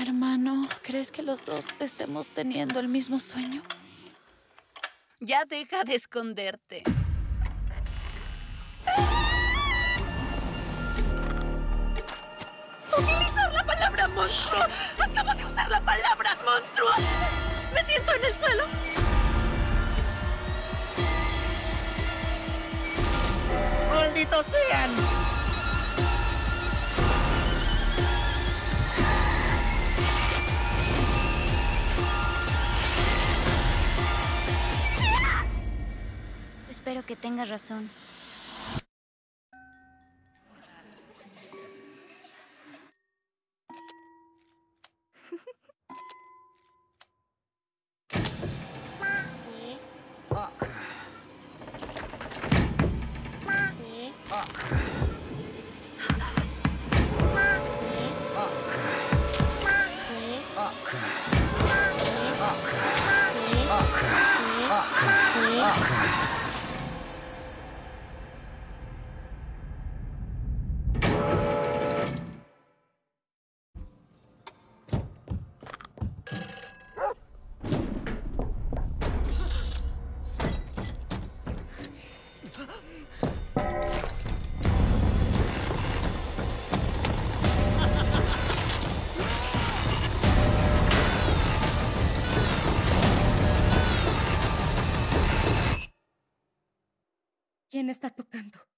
Hermano, ¿crees que los dos estemos teniendo el mismo sueño? Ya deja de esconderte. ¡Utilizar la palabra monstruo! ¡Acabo de usar la palabra monstruo! ¡Me siento en el suelo! ¡Malditos sean! Espero que tengas razón. ¿Quién está tocando?